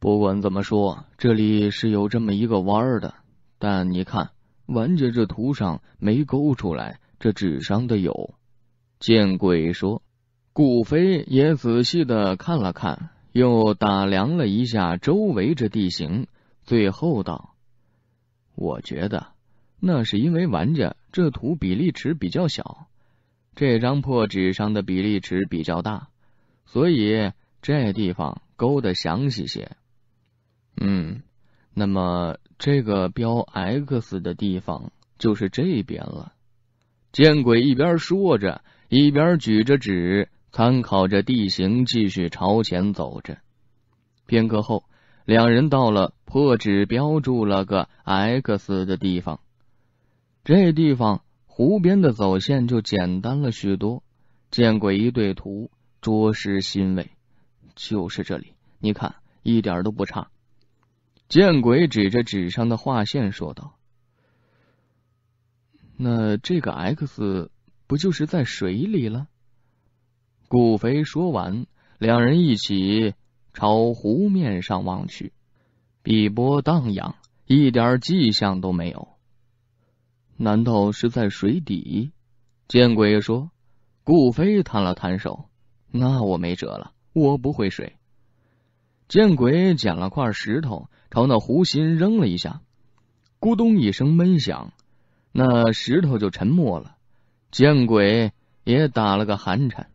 不管怎么说，这里是有这么一个弯儿的，但你看，完全这图上没勾出来，这纸上的有。见鬼说，顾飞也仔细的看了看，又打量了一下周围这地形，最后道：“我觉得那是因为玩家这图比例尺比较小，这张破纸上的比例尺比较大，所以这地方勾得详细些。那么这个标 X 的地方就是这边了。”见鬼一边说着，一边举着纸参考着地形，继续朝前走着。片刻后，两人到了破纸标注了个 X 的地方。这地方湖边的走线就简单了许多。见鬼一对图，着实欣慰，就是这里，你看，一点都不差。见鬼指着纸上的画线说道：“那这个 X 不就是在水里了？”顾飞说完，两人一起朝湖面上望去，碧波荡漾，一点迹象都没有。难道是在水底？见鬼说。顾飞摊了摊手：“那我没辙了，我不会水。”见鬼捡了块石头，朝那湖心扔了一下，咕咚一声闷响。那石头就沉没了。见鬼也打了个寒颤，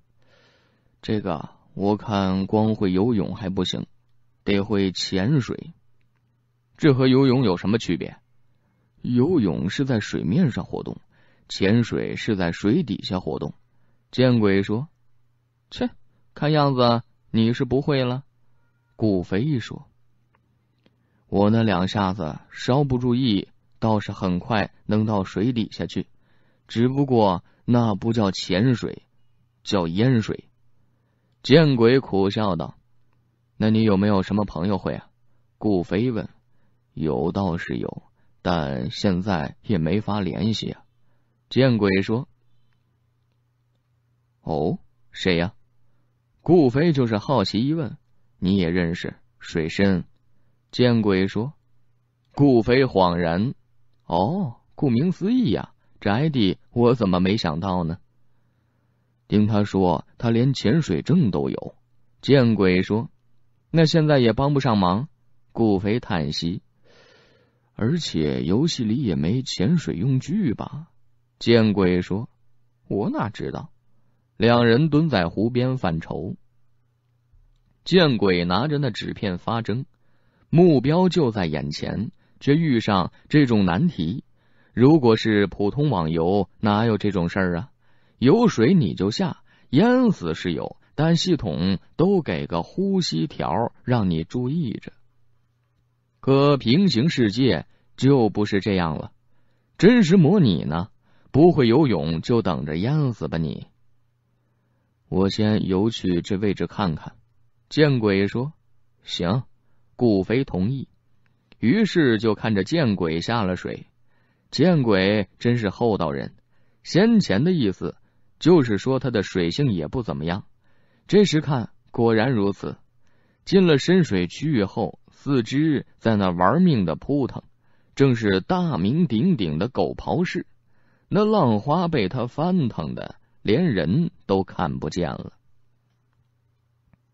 这个我看光会游泳还不行，得会潜水。这和游泳有什么区别？游泳是在水面上活动，潜水是在水底下活动。见鬼说。切，看样子你是不会了。顾飞一说。我那两下子稍不注意，倒是很快能到水底下去，只不过那不叫潜水，叫淹水。见鬼苦笑道：“那你有没有什么朋友会啊？”顾飞问。有倒是有，但现在也没法联系啊。见鬼说。哦，谁呀？顾飞就是好奇一问。你也认识水深？见鬼说。顾飞恍然。哦，顾名思义呀，这 ID 我怎么没想到呢？听他说他连潜水证都有。见鬼说。那现在也帮不上忙。顾飞叹息。而且游戏里也没潜水用具吧？见鬼说。我哪知道。两人蹲在湖边犯愁。见鬼拿着那纸片发怔，目标就在眼前，却遇上这种难题。如果是普通网游，哪有这种事儿啊？有水你就下，淹死是有，但系统都给个呼吸条让你注意着。可平行世界就不是这样了，真实模拟呢，不会游泳就等着淹死吧你。我先游去这位置看看。见鬼说。行。顾飞同意。于是就看着见鬼下了水。见鬼真是厚道人，先前的意思就是说他的水性也不怎么样，这时看果然如此。进了深水区域后，四肢在那玩命的扑腾，正是大名鼎鼎的狗刨式。那浪花被他翻腾的连人都看不见了。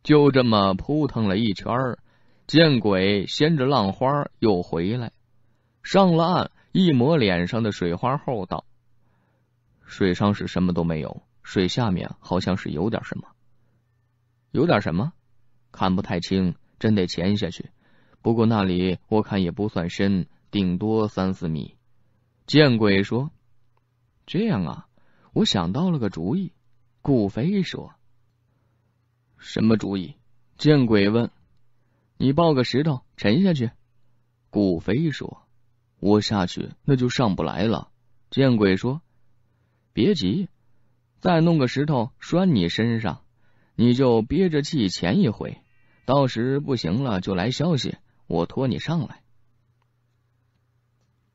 就这么扑腾了一圈，见鬼掀着浪花又回来，上了岸，一抹脸上的水花后道：“水上是什么都没有，水下面好像是有点什么。”“有点什么？”“看不太清，真得潜下去。不过那里我看也不算深，顶多3-4米。”见鬼说。“这样啊，我想到了个主意。”顾飞说。“什么主意？”见鬼问。“你抱个石头沉下去。”顾飞说。“我下去那就上不来了。”见鬼说。“别急，再弄个石头拴你身上，你就憋着气潜一回，到时不行了就来消息，我拖你上来。”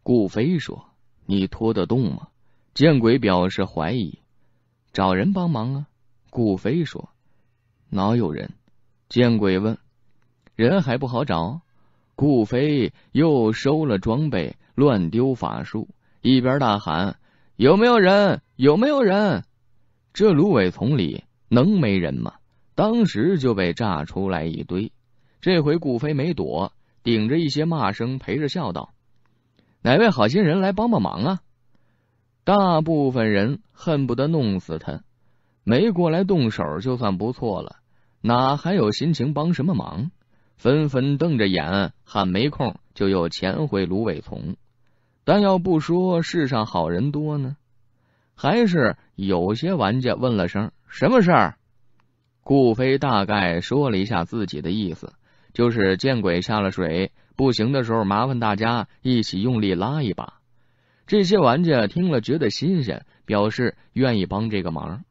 顾飞说。“你拖得动吗？”见鬼表示怀疑。“找人帮忙啊。”顾飞说。“哪有人？”见鬼问。人还不好找。顾飞又收了装备，乱丢法术，一边大喊：“有没有人？有没有人？”这芦苇丛里能没人吗？当时就被炸出来一堆。这回顾飞没躲，顶着一些骂声，陪着笑道：“哪位好心人来帮帮忙啊？”大部分人恨不得弄死他，没过来动手就算不错了，哪还有心情帮什么忙？纷纷瞪着眼，喊没空，就又潜回芦苇丛。但要不说世上好人多呢，还是有些玩家问了声：“什么事儿？”顾飞大概说了一下自己的意思，就是见鬼下了水，不行的时候麻烦大家一起用力拉一把。这些玩家听了觉得新鲜，表示愿意帮这个忙。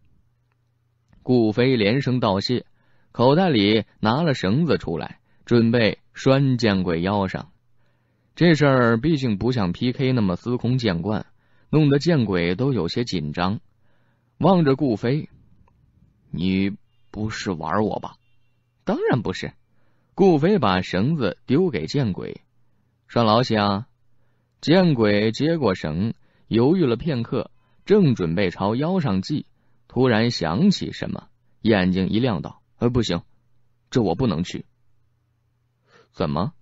顾飞连声道谢，口袋里拿了绳子出来，准备拴见鬼腰上。这事儿毕竟不像 PK 那么司空见惯，弄得见鬼都有些紧张，望着顾飞：“你不是玩我吧？”“当然不是。”顾飞把绳子丢给见鬼：“拴老些啊。”见鬼接过绳，犹豫了片刻，正准备朝腰上系，突然想起什么，眼睛一亮道：“不行，这我不能去。”“怎么？”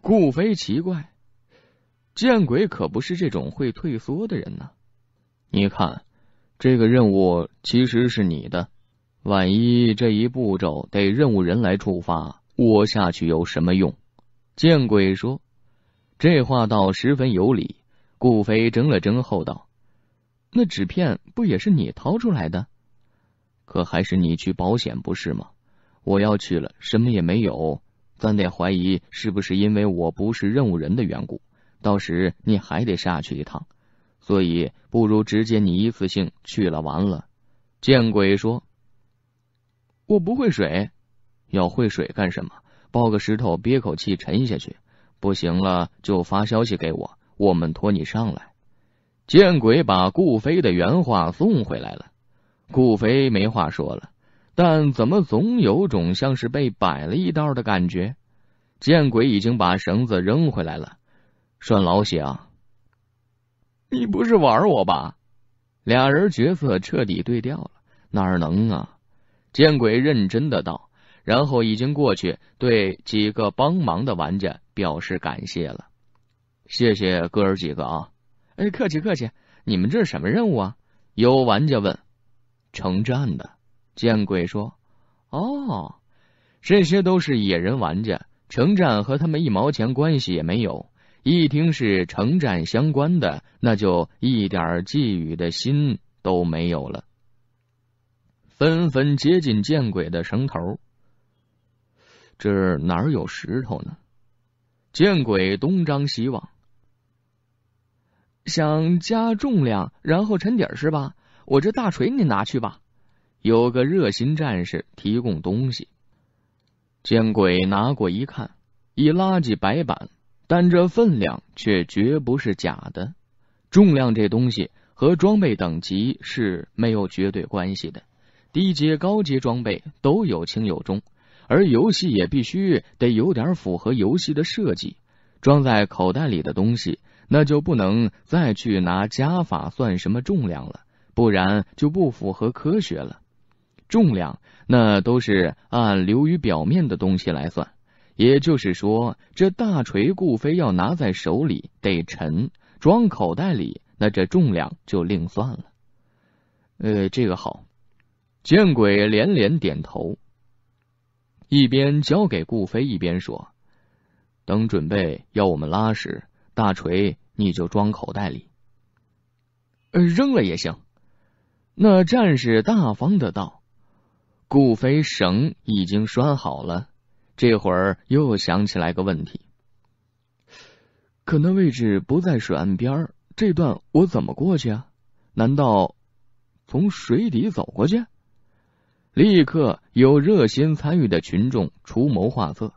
顾飞奇怪，见鬼可不是这种会退缩的人呢。“你看，这个任务其实是你的。万一这一步骤得任务人来触发，我下去有什么用？”见鬼说。这话倒十分有理。顾飞怔了怔后道：“那纸片不也是你掏出来的？可还是你去保险不是吗？我要去了，什么也没有，咱得怀疑是不是因为我不是任务人的缘故，到时你还得下去一趟，所以不如直接你一次性去了完了。”见鬼说。“我不会水。”“要会水干什么？抱个石头憋口气沉下去，不行了就发消息给我，我们拖你上来。”见鬼把顾飞的原话送回来了。顾飞没话说了，但怎么总有种像是被摆了一道的感觉。见鬼已经把绳子扔回来了：“拴老些啊。”“你不是玩我吧？”俩人角色彻底对调了。“哪能啊？”见鬼认真的道，然后已经过去对几个帮忙的玩家表示感谢了：“谢谢哥儿几个啊。”“客气客气，你们这是什么任务啊？”有玩家问。“城战的。”见鬼说。哦，这些都是野人玩家，城战和他们一毛钱关系也没有，一听是城战相关的，那就一点寄予的心都没有了。纷纷接近见鬼的绳头。“这哪有石头呢？”见鬼东张西望：“想加重量然后沉底是吧？我这大锤你拿去吧。”有个热心战士提供东西。见鬼拿过一看，一垃圾白板，但这分量却绝不是假的。重量这东西和装备等级是没有绝对关系的，低阶高阶装备都有轻有重，而游戏也必须得有点符合游戏的设计。装在口袋里的东西，那就不能再去拿加法算什么重量了，不然就不符合科学了。重量那都是按流于表面的东西来算，也就是说，这大锤顾飞要拿在手里得沉，装口袋里那这重量就另算了。这个好。见鬼连连点头，一边交给顾飞一边说：“等准备要我们拉时，大锤你就装口袋里。”“扔了也行。”那战士大方的道。顾飞绳已经拴好了，这会儿又想起来个问题：“可那位置不在水岸边，这段我怎么过去啊？难道从水底走过去？”立刻有热心参与的群众出谋划策：“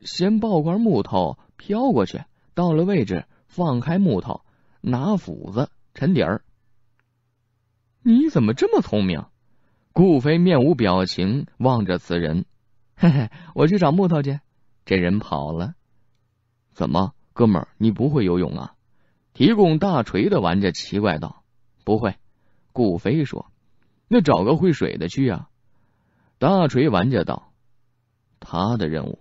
先抱块木头飘过去，到了位置放开木头，拿斧子沉底儿。”“你怎么这么聪明？”顾飞面无表情望着此人。嘿嘿，我去找木头去。这人跑了。怎么，哥们儿，你不会游泳啊？提供大锤的玩家奇怪道。不会，顾飞说。那找个会水的去啊。大锤玩家道。他的任务。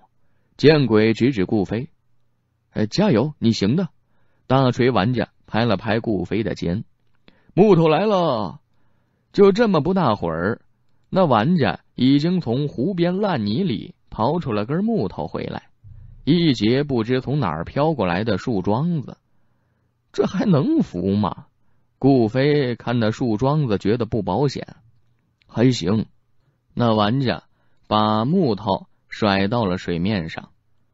见鬼指指顾飞。哎，加油，你行的。大锤玩家拍了拍顾飞的肩。木头来了。就这么不大会儿，那玩家已经从湖边烂泥里刨出了根木头回来，一截不知从哪儿飘过来的树桩子。这还能扶吗？顾飞看那树桩子觉得不保险。还行。那玩家把木头甩到了水面上，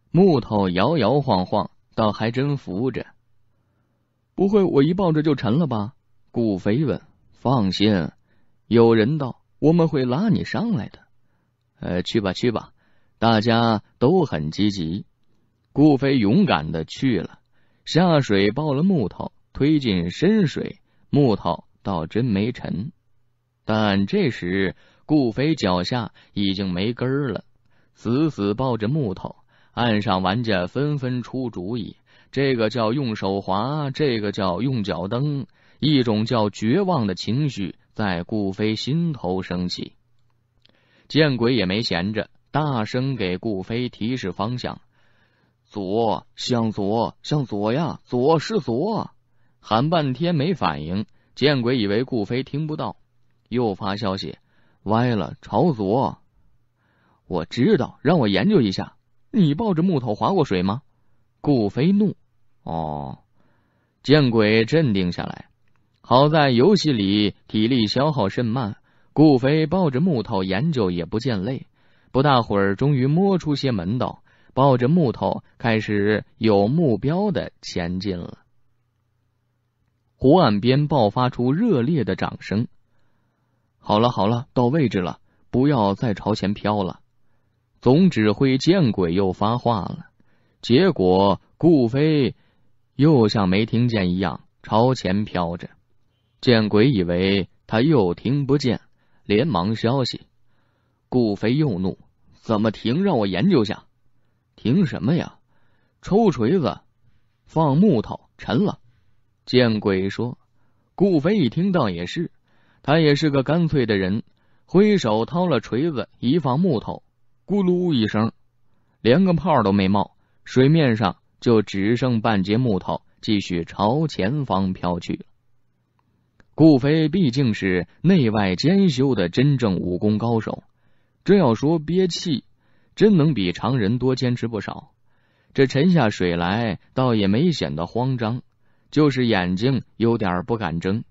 木头摇摇晃晃，倒还真扶着。不会我一抱着就沉了吧？顾飞问。放心。有人道，我们会拉你上来的。去吧去吧，大家都很积极。顾飞勇敢的去了，下水抱了木头，推进深水，木头倒真没沉。但这时顾飞脚下已经没根儿了，死死抱着木头。岸上玩家纷纷出主意，这个叫用手滑，这个叫用脚蹬，一种叫绝望的情绪在顾飞心头升起。见鬼也没闲着，大声给顾飞提示方向。左，向左，向左呀，左是左。喊半天没反应，见鬼以为顾飞听不到，又发消息，歪了，朝左。我知道，让我研究一下。你抱着木头划过水吗？顾飞怒。哦。见鬼镇定下来。好在游戏里体力消耗甚慢，顾飞抱着木头研究也不见累，不大会儿终于摸出些门道，抱着木头开始有目标的前进了。湖岸边爆发出热烈的掌声。好了好了，到位置了，不要再朝前飘了。总指挥见鬼又发话了，结果顾飞又像没听见一样朝前飘着。见鬼以为他又听不见，连忙消息。顾飞又怒，怎么停？让我研究下。停什么呀？抽锤子，放木头，沉了。见鬼说。顾飞一听到也是，他也是个干脆的人，挥手掏了锤子，一放木头，咕噜一声，连个泡都没冒，水面上就只剩半截木头，继续朝前方飘去了。顾飞毕竟是内外兼修的真正武功高手，这要说憋气，真能比常人多坚持不少。这沉下水来倒也没显得慌张，就是眼睛有点不敢睁。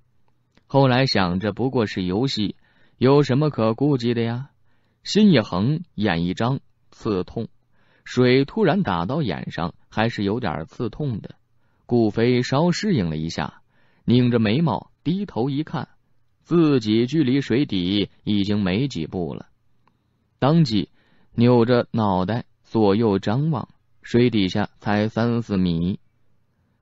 后来想着不过是游戏，有什么可顾忌的呀？心一横，眼一张，刺痛。水突然打到眼上，还是有点刺痛的。顾飞稍适应了一下，拧着眉毛低头一看，自己距离水底已经没几步了，当即扭着脑袋左右张望，水底下才3-4米，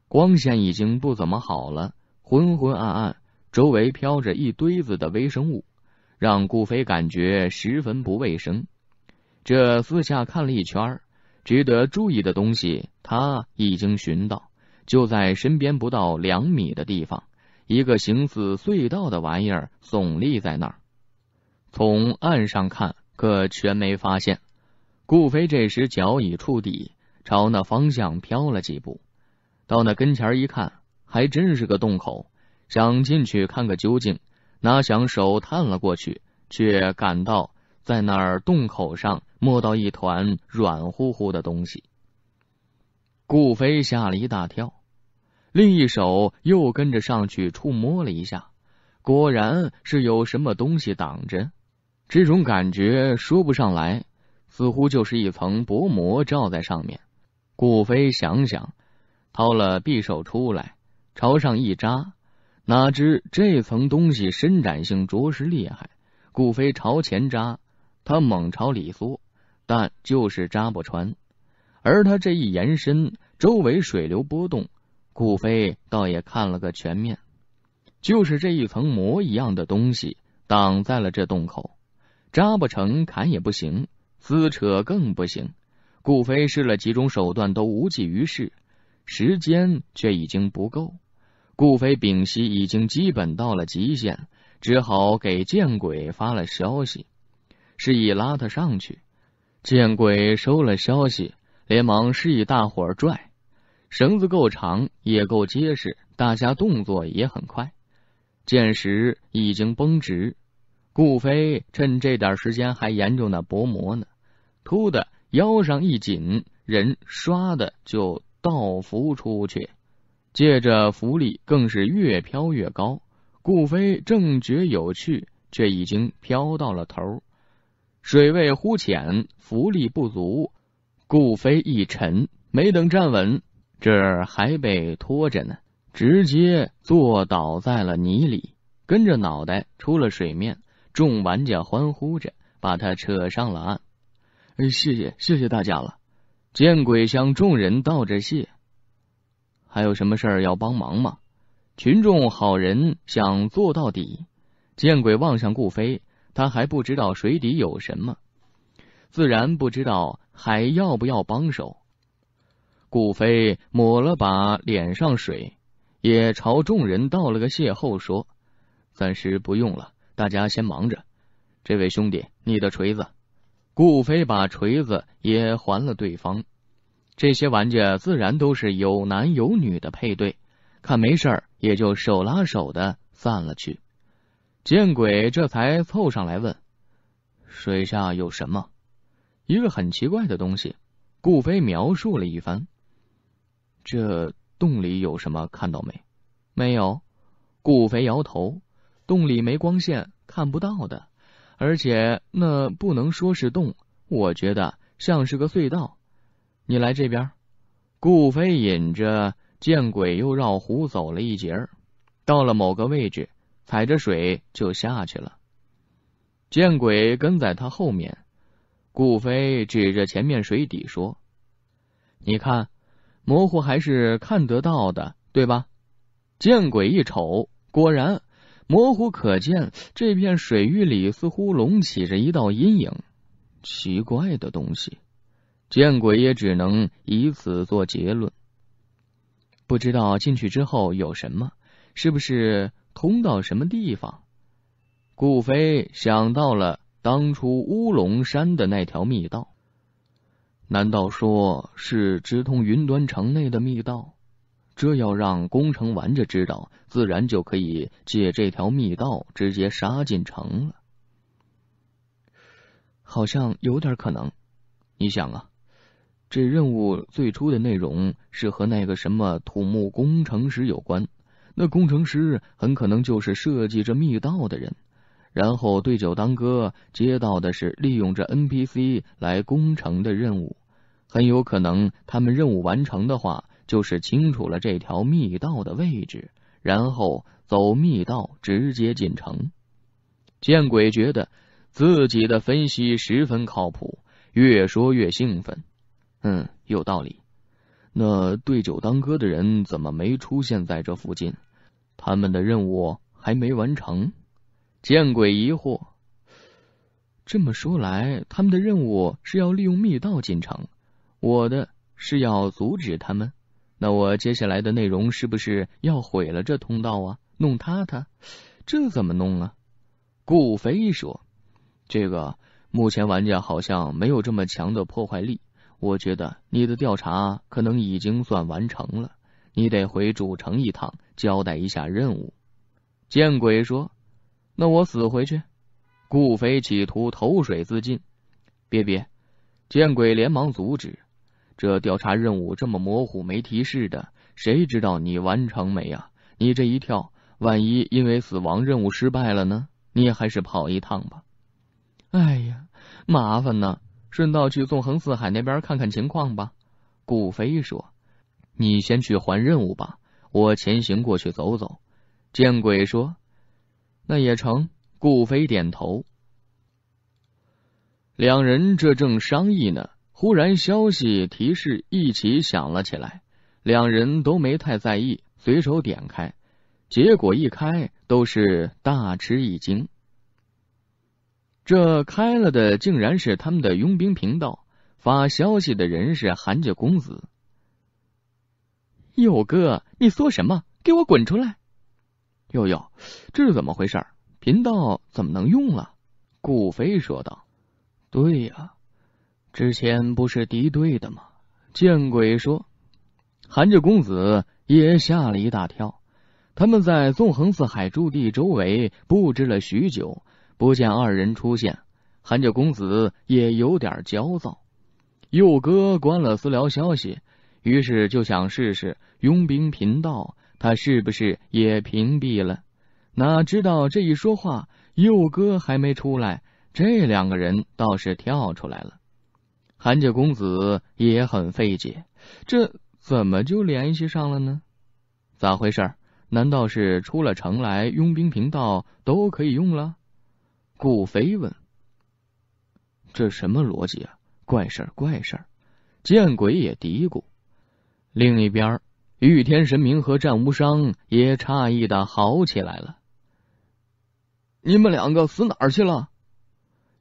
光线已经不怎么好了，昏昏暗暗，周围飘着一堆子的微生物，让顾飞感觉十分不卫生。这四下看了一圈，值得注意的东西他已经寻到。就在身边不到2米的地方，一个形似隧道的玩意儿耸立在那儿，从岸上看可全没发现。顾飞这时脚已触底，朝那方向飘了几步，到那跟前一看，还真是个洞口，想进去看个究竟，哪想手探了过去，却感到在那儿洞口上摸到一团软乎乎的东西。顾飞吓了一大跳，另一手又跟着上去触摸了一下，果然是有什么东西挡着。这种感觉说不上来，似乎就是一层薄膜罩在上面。顾飞想想，掏了匕首出来，朝上一扎，哪知这层东西伸展性着实厉害。顾飞朝前扎，他猛朝里缩，但就是扎不穿。而他这一延伸，周围水流波动，顾飞倒也看了个全面，就是这一层膜一样的东西挡在了这洞口，扎不成砍也不行，撕扯更不行。顾飞试了几种手段都无济于事，时间却已经不够。顾飞屏息已经基本到了极限，只好给剑鬼发了消息，示意拉他上去。剑鬼收了消息，连忙示意大伙儿拽。绳子够长，也够结实，大家动作也很快。箭矢已经绷直，顾飞趁这点时间还研究那薄膜呢，突的腰上一紧，人唰的就倒浮出去，借着浮力更是越飘越高。顾飞正觉有趣，却已经飘到了头。水位忽浅，浮力不足，顾飞一沉，没等站稳，这还被拖着呢。直接坐倒在了泥里，跟着脑袋出了水面，众玩家欢呼着把他扯上了岸。谢谢大家了。见鬼向众人道着谢。还有什么事儿要帮忙吗？群众好人想做到底。见鬼望向顾飞，他还不知道水底有什么，自然不知道还要不要帮手。顾飞抹了把脸上水，也朝众人道了个谢后说：“暂时不用了，大家先忙着。这位兄弟，你的锤子。”顾飞把锤子也还了对方。这些玩家自然都是有男有女的配对，看没事儿也就手拉手的散了去。见鬼这才凑上来问：“水下有什么？”一个很奇怪的东西，顾飞描述了一番。这洞里有什么看到没？没有。顾飞摇头，洞里没光线，看不到的。而且那不能说是洞，我觉得像是个隧道。你来这边。顾飞引着见鬼又绕湖走了一截，到了某个位置，踩着水就下去了。见鬼跟在他后面。顾飞指着前面水底说：“你看。”模糊还是看得到的，对吧？见鬼一瞅，果然模糊可见，这片水域里似乎隆起着一道阴影，奇怪的东西。见鬼也只能以此做结论。不知道进去之后有什么，是不是通到什么地方？顾飞想到了当初乌龙山的那条密道。难道说是直通云端城内的密道？这要让攻城玩家知道，自然就可以借这条密道直接杀进城了。好像有点可能。你想啊，这任务最初的内容是和那个什么土木工程师有关，那工程师很可能就是设计着密道的人，然后对酒当歌，接到的是利用着 NPC 来攻城的任务。很有可能他们任务完成的话，就是清楚了这条密道的位置，然后走密道直接进城。见鬼觉得自己的分析十分靠谱，越说越兴奋。有道理。那对酒当歌的人怎么没出现在这附近？他们的任务还没完成？见鬼疑惑。这么说来，他们的任务是要利用密道进城，我的是要阻止他们。那我接下来的内容是不是要毁了这通道啊，弄塌它？这怎么弄啊？顾飞说：“这个目前玩家好像没有这么强的破坏力，我觉得你的调查可能已经算完成了，你得回主城一趟，交代一下任务。”见鬼说：“那我死回去。”顾飞企图投水自尽。别！见鬼连忙阻止。这调查任务这么模糊没提示的，谁知道你完成没啊？你这一跳，万一因为死亡任务失败了呢？你还是跑一趟吧。哎呀，麻烦呢，顺道去纵横四海那边看看情况吧。顾飞说：“你先去还任务吧，我前行过去走走。”见鬼说：“那也成。”顾飞点头。两人这正商议呢，忽然消息提示一起响了起来，两人都没太在意，随手点开，结果一开都是大吃一惊。这开了的竟然是他们的佣兵频道，发消息的人是韩家公子。佑哥，你说什么？给我滚出来！佑佑，这是怎么回事？频道怎么能用了？顾飞说道。对呀，之前不是敌对的吗？见鬼说！韩家公子也吓了一大跳。他们在纵横四海驻地周围布置了许久，不见二人出现，韩家公子也有点焦躁。佑哥关了私聊消息，于是就想试试佣兵频道他是不是也屏蔽了。哪知道这一说话，佑哥还没出来，这两个人倒是跳出来了。韩家公子也很费解，这怎么就联系上了呢？咋回事？难道是出了城来佣兵频道都可以用了？顾飞问。这什么逻辑啊？怪事儿怪事儿，见鬼也嘀咕。另一边，御天神明和战无伤也诧异的嚎起来了。你们两个死哪儿去了？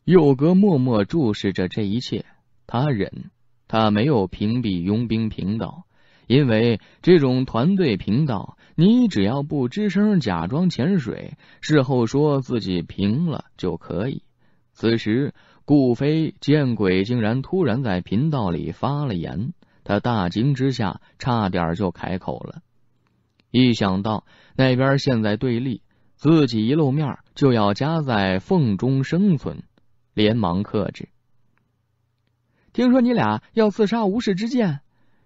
佑哥默默注视着这一切，他忍，他没有屏蔽佣兵频道，因为这种团队频道，你只要不吱声，假装潜水，事后说自己平了就可以。此时，顾飞见鬼竟然突然在频道里发了言，他大惊之下差点就开口了。一想到那边现在对立，自己一露面就要夹在缝中生存，连忙克制。听说你俩要刺杀无始之剑？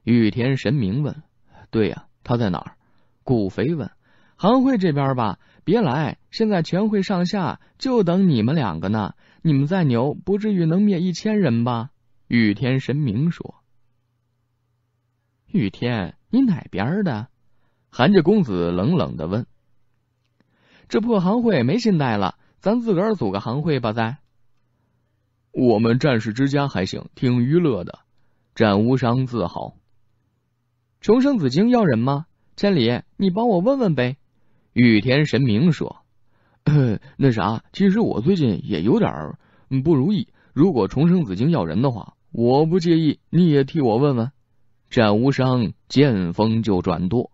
御天神明问。对呀，他在哪儿？顾飞问。韩会这边吧，别来，现在全会上下就等你们两个呢，你们再牛不至于能灭1000人吧？御天神明说。御天，你哪边的？韩家公子冷冷的问。这破行会没信贷了，咱自个儿组个行会吧。再我们战士之家还行，挺娱乐的。战无伤自豪。重生紫晶要人吗？千里，你帮我问问呗。御天神明说。那啥，其实我最近也有点不如意，如果重生紫晶要人的话，我不介意，你也替我问问。战无伤见风就转舵。